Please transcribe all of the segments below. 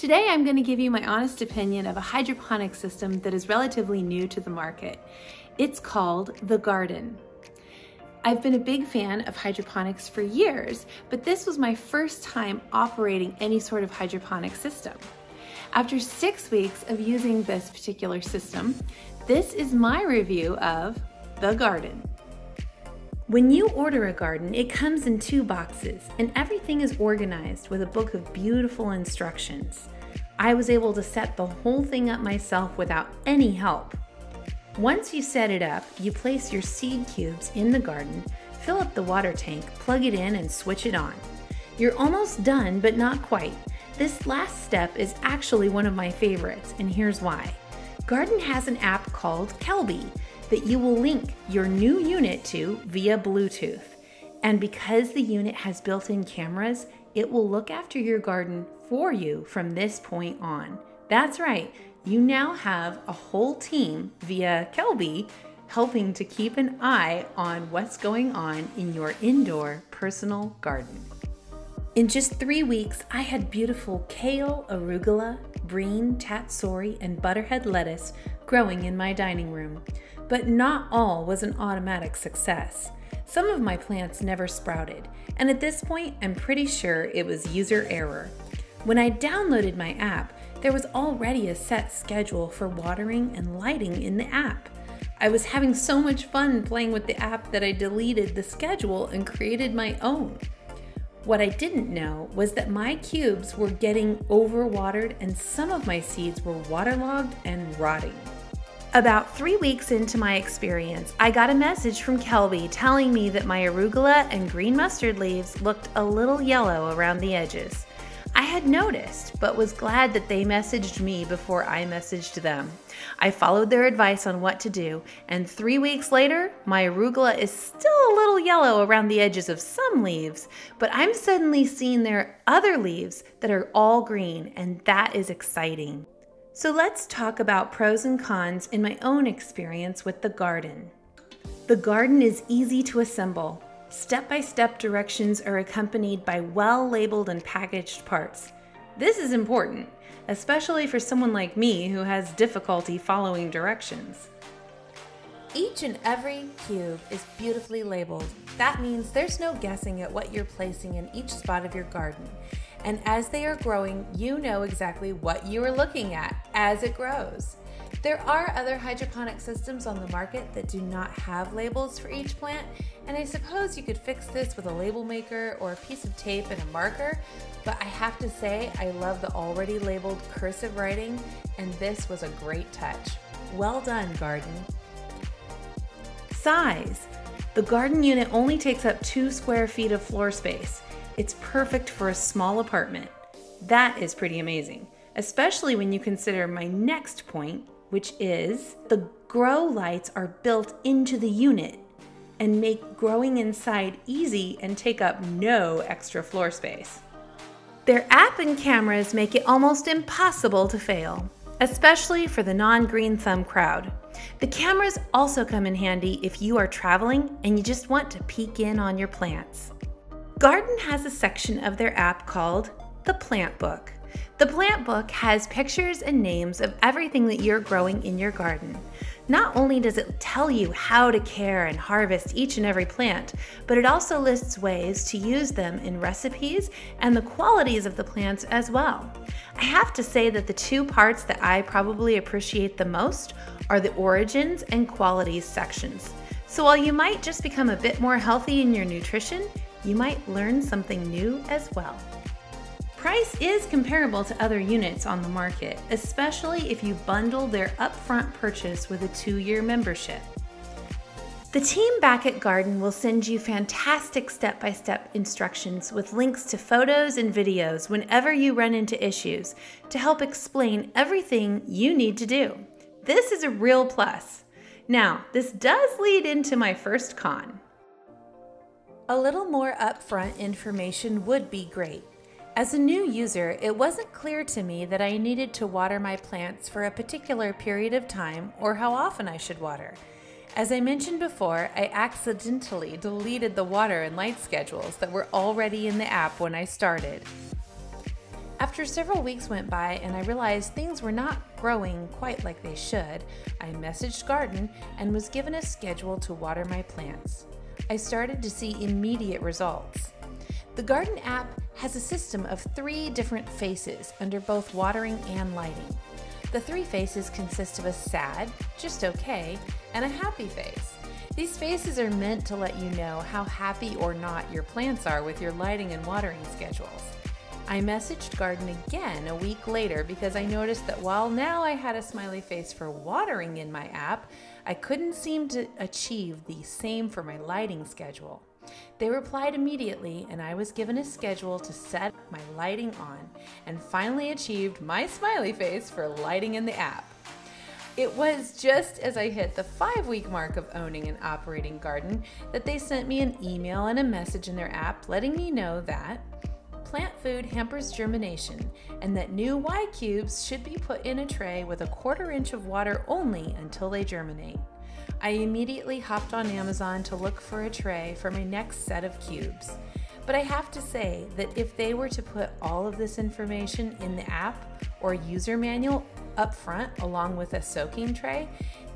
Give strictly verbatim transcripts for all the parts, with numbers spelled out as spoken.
Today I'm going to give you my honest opinion of a hydroponic system that is relatively new to the market. It's called the garden. I've been a big fan of hydroponics for years, but this was my first time operating any sort of hydroponic system. After six weeks of using this particular system, this is my review of the garden. When you order a garden, it comes in two boxes, and everything is organized with a book of beautiful instructions. I was able to set the whole thing up myself without any help. Once you set it up, you place your seed cubes in the garden, fill up the water tank, plug it in, and switch it on. You're almost done, but not quite. This last step is actually one of my favorites, and here's why. Garden has an app called Kelby that you will link your new unit to via Bluetooth. And because the unit has built-in cameras, it will look after your garden for you from this point on. That's right, you now have a whole team via Kelby helping to keep an eye on what's going on in your indoor personal garden. In just three weeks, I had beautiful kale, arugula, breen, tatsori, and butterhead lettuce growing in my dining room. But not all was an automatic success. Some of my plants never sprouted, and at this point, I'm pretty sure it was user error. When I downloaded my app, there was already a set schedule for watering and lighting in the app. I was having so much fun playing with the app that I deleted the schedule and created my own. What I didn't know was that my cubes were getting overwatered and some of my seeds were waterlogged and rotting. About three weeks into my experience, I got a message from Kelby telling me that my arugula and green mustard leaves looked a little yellow around the edges. I had noticed, but was glad that they messaged me before I messaged them. I followed their advice on what to do, and three weeks later, my arugula is still a little yellow around the edges of some leaves, but I'm suddenly seeing their other leaves that are all green, and that is exciting. So let's talk about pros and cons in my own experience with the garden. The garden is easy to assemble. Step-by-step directions are accompanied by well-labeled and packaged parts. This is important, especially for someone like me who has difficulty following directions. Each and every cube is beautifully labeled. That means there's no guessing at what you're placing in each spot of your garden. And as they are growing, you know exactly what you are looking at as it grows. There are other hydroponic systems on the market that do not have labels for each plant, and I suppose you could fix this with a label maker or a piece of tape and a marker, but I have to say I love the already labeled cursive writing, and this was a great touch. Well done, garden. Size. The garden unit only takes up two square feet of floor space. It's perfect for a small apartment. That is pretty amazing, especially when you consider my next point, which is the grow lights are built into the unit and make growing inside easy and take up no extra floor space. Their app and cameras make it almost impossible to fail, especially for the non-green thumb crowd. The cameras also come in handy if you are traveling and you just want to peek in on your plants. Garden has a section of their app called the Plant Book. The Plant Book has pictures and names of everything that you're growing in your garden. Not only does it tell you how to care and harvest each and every plant, but it also lists ways to use them in recipes and the qualities of the plants as well. I have to say that the two parts that I probably appreciate the most are the origins and qualities sections. So while you might just become a bit more healthy in your nutrition, you might learn something new as well. Price is comparable to other units on the market, especially if you bundle their upfront purchase with a two-year membership. The team back at Garden will send you fantastic step-by-step instructions with links to photos and videos whenever you run into issues to help explain everything you need to do. This is a real plus. Now, this does lead into my first con. A little more upfront information would be great. As a new user, it wasn't clear to me that I needed to water my plants for a particular period of time or how often I should water. As I mentioned before, I accidentally deleted the water and light schedules that were already in the app when I started. After several weeks went by and I realized things were not growing quite like they should, I messaged Garden and was given a schedule to water my plants. I started to see immediate results. The Garden app has a system of three different phases under both watering and lighting. The three phases consist of a sad, just okay, and a happy phase. These phases are meant to let you know how happy or not your plants are with your lighting and watering schedules. I messaged Garden again a week later because I noticed that while now I had a smiley face for watering in my app, I couldn't seem to achieve the same for my lighting schedule. They replied immediately and I was given a schedule to set my lighting on and finally achieved my smiley face for lighting in the app. It was just as I hit the five-week mark of owning and operating Garden that they sent me an email and a message in their app letting me know that plant food hampers germination and that new Y-cubes should be put in a tray with a quarter inch of water only until they germinate. I immediately hopped on Amazon to look for a tray for my next set of cubes. But I have to say that if they were to put all of this information in the app or user manual up front along with a soaking tray,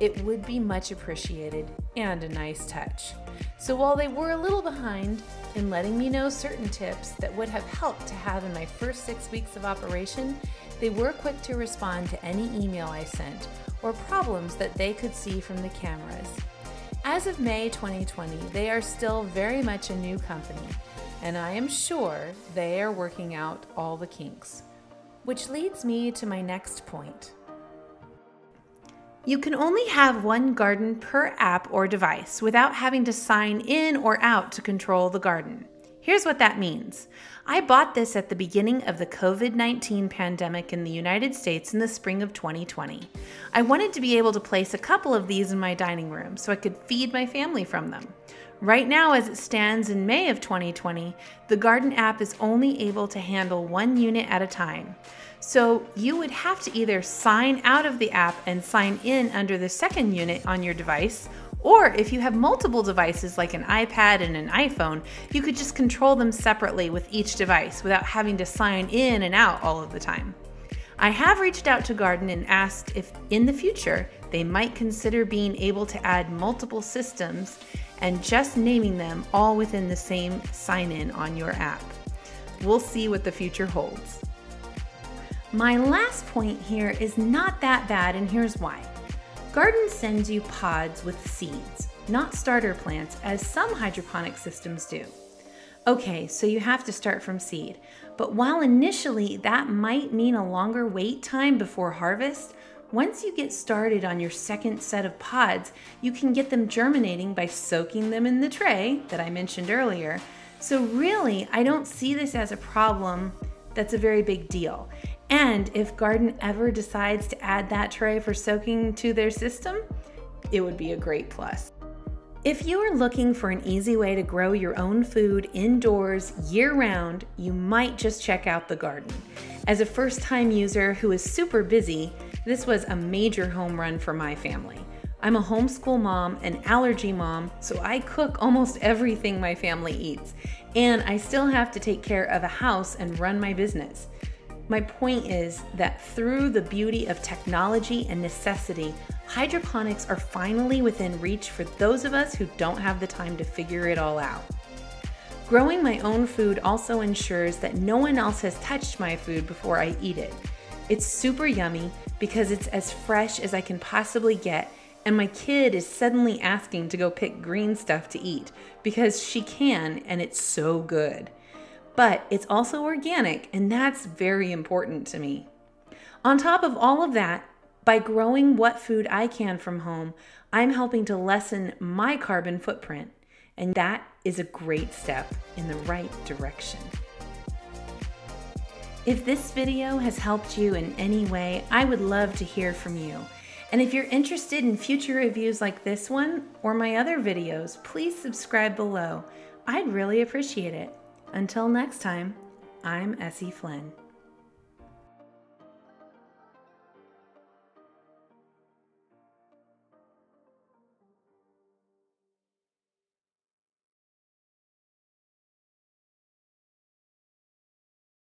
it would be much appreciated and a nice touch. So while they were a little behind in letting me know certain tips that would have helped to have in my first six weeks of operation, they were quick to respond to any email I sent or problems that they could see from the cameras. As of May twenty twenty, they are still very much a new company, and I am sure they are working out all the kinks. Which leads me to my next point. You can only have one garden per app or device without having to sign in or out to control the garden. Here's what that means. I bought this at the beginning of the COVID nineteen pandemic in the United States in the spring of twenty twenty. I wanted to be able to place a couple of these in my dining room so I could feed my family from them. Right now, as it stands in May of twenty twenty, the Garden app is only able to handle one unit at a time. So you would have to either sign out of the app and sign in under the second unit on your device, or if you have multiple devices like an iPad and an iPhone, you could just control them separately with each device without having to sign in and out all of the time. I have reached out to Garden and asked if in the future they might consider being able to add multiple systems and just naming them all within the same sign-in on your app. We'll see what the future holds. My last point here is not that bad, and here's why. Garden sends you pods with seeds, not starter plants, as some hydroponic systems do. Okay, so you have to start from seed, but while initially that might mean a longer wait time before harvest, once you get started on your second set of pods, you can get them germinating by soaking them in the tray that I mentioned earlier. So really, I don't see this as a problem that's a very big deal. And if Garden ever decides to add that tray for soaking to their system, it would be a great plus. If you are looking for an easy way to grow your own food indoors year-round, you might just check out the Garden. As a first-time user who is super busy, this was a major home run for my family. I'm a homeschool mom and allergy mom, so I cook almost everything my family eats, and I still have to take care of a house and run my business. My point is that through the beauty of technology and necessity, hydroponics are finally within reach for those of us who don't have the time to figure it all out. Growing my own food also ensures that no one else has touched my food before I eat it. It's super yummy because it's as fresh as I can possibly get, and my kid is suddenly asking to go pick green stuff to eat because she can and it's so good. But it's also organic, and that's very important to me. On top of all of that, by growing what food I can from home, I'm helping to lessen my carbon footprint, and that is a great step in the right direction. If this video has helped you in any way, I would love to hear from you. And if you're interested in future reviews like this one or my other videos, please subscribe below. I'd really appreciate it. Until next time, I'm Essie Flynn.